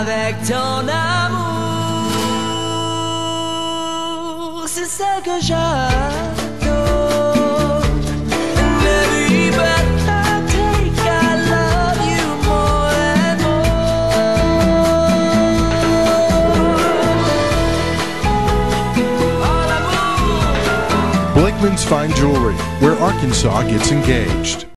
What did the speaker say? avec ton amour, c'est ce que j'adore. Baby, but I think I love you more and more. Blakeman's Fine Jewelry, where Arkansas gets engaged.